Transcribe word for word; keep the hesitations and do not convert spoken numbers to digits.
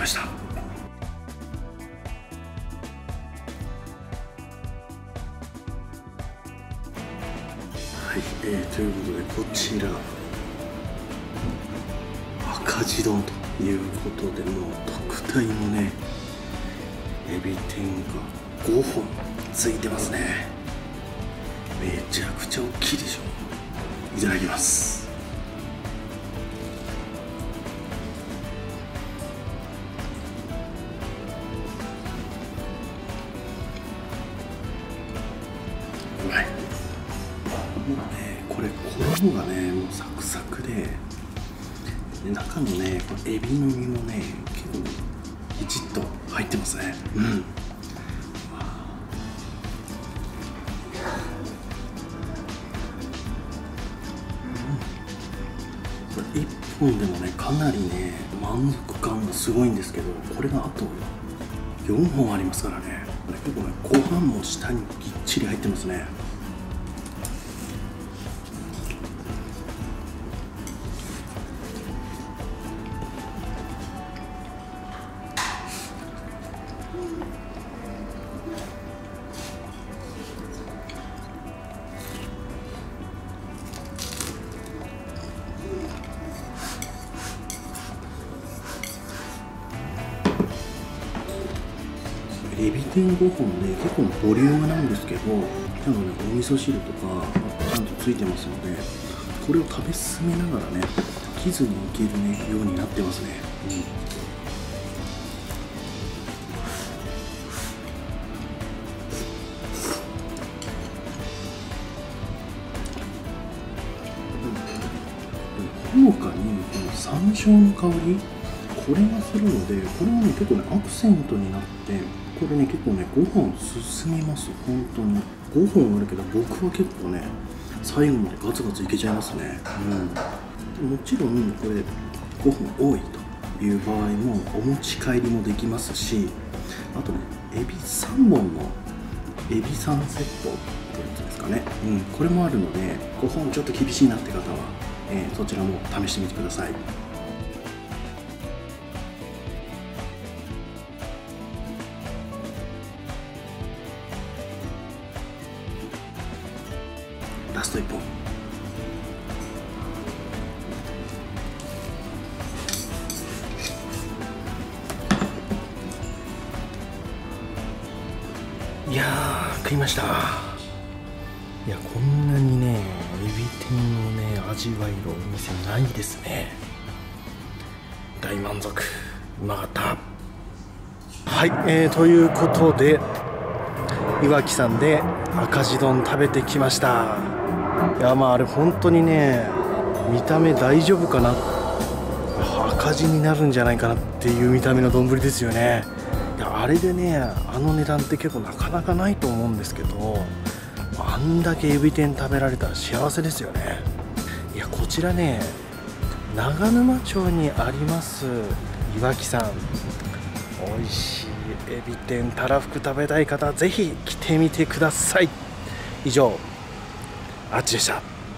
ました。はい、えー、ということでこちら赤字丼ということで、もう特大のねエビ天がごほんついてますね。めちゃくちゃ大きいでしょ。いただきます。うまい。もうねこれ衣がねもうサクサクで、中のねこのエビの身もね結構いちっと入ってますね。うん、いっぽんでもねかなりね満足感がすごいんですけど、これがあとよんほんありますからね。これ結構ねご飯も下にぎっちり入ってますね。エビ天ごほんで結構ボリュームなんですけど、ちゃんとねお味噌汁とかちゃんとついてますので、これを食べ進めながらね飽きずにいける、ね、ようになってますね。うん、ほのかにこの山椒の香り、これがするので、これもね結構ねアクセントになって、これね結構ねご飯進みます。本当にごほんあるけど、僕は結構ね最後までガツガツいけちゃいますね。うん、もちろんこれごほん多いという場合もお持ち帰りもできますし、あとねエビさんぼんのエビさんセットってやつですかね。うん、これもあるのでごほんちょっと厳しいなって方は、えー、そちらも試してみてください。ラストいっぽん。いやー食いました。いや、こんなにねエビ天をね味わえるお店ないですね。大満足、うまかった。はい、えー、ということで岩木さんで赤字丼食べてきました。いや、まああれ本当にね見た目大丈夫かな、赤字になるんじゃないかなっていう見た目の丼ですよね。いや、あれでねあの値段って結構なかなかないと思うんですけど、あんだけエビ天食べられたら幸せですよね。いや、こちらね長沼町にあります岩木さん、美味しいエビ天たらふく食べたい方ぜひ来てみてください。以上、あっちでした。